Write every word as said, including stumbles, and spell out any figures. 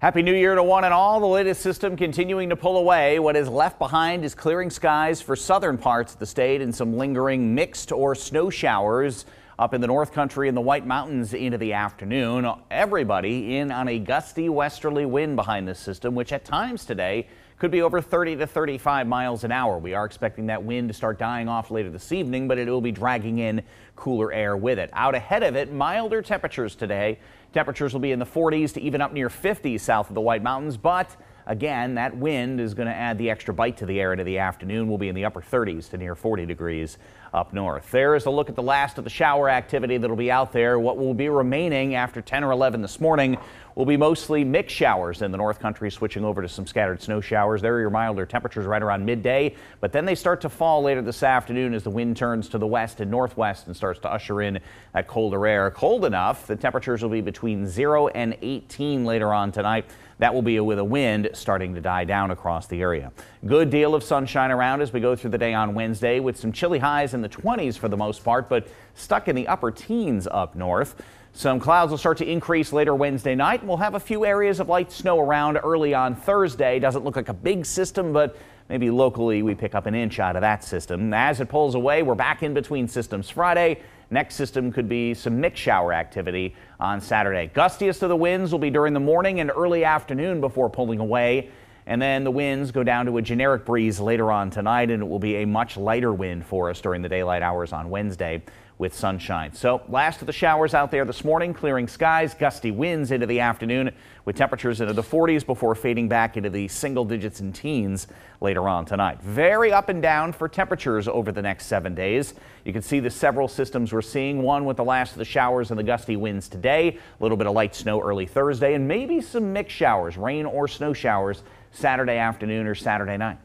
Happy New Year to one and all. The latest system continuing to pull away. What is left behind is clearing skies for southern parts of the state and some lingering mixed or snow showers up in the North Country and the White Mountains into the afternoon. Everybody in on a gusty westerly wind behind this system, which at times today could be over thirty to thirty-five miles an hour. We are expecting that wind to start dying off later this evening, but it will be dragging in cooler air with it. Out ahead of it, milder temperatures today. Temperatures will be in the forties to even up near fifties south of the White Mountains, but again, that wind is going to add the extra bite to the air into the afternoon. We'll be in the upper thirties to near forty degrees up north. There is a look at the last of the shower activity that will be out there. What will be remaining after ten or eleven this morning will be mostly mixed showers in the North Country, switching over to some scattered snow showers. There are your milder temperatures right around midday, but then they start to fall later this afternoon as the wind turns to the west and northwest and starts to usher in that colder air. Cold enough, the temperatures will be between zero and eighteen later on tonight. That will be with a wind starting to die down across the area. Good deal of sunshine around as we go through the day on Wednesday with some chilly highs in the twenties for the most part, but stuck in the upper teens up north. Some clouds will start to increase later Wednesday night, and we'll have a few areas of light snow around early on Thursday. Doesn't look like a big system, but maybe locally we pick up an inch out of that system. As it pulls away, we're back in between systems Friday. Next system could be some mixed shower activity on Saturday. Gustiest of the winds will be during the morning and early afternoon before pulling away. And then the winds go down to a generic breeze later on tonight, and it will be a much lighter wind for us during the daylight hours on Wednesday with sunshine. So last of the showers out there this morning, clearing skies, gusty winds into the afternoon with temperatures into the forties before fading back into the single digits and teens later on tonight. Very up and down for temperatures over the next seven days. You can see the several systems we're seeing, one with the last of the showers and the gusty winds today, a little bit of light snow early Thursday, and maybe some mixed showers, rain or snow showers Saturday afternoon or Saturday night.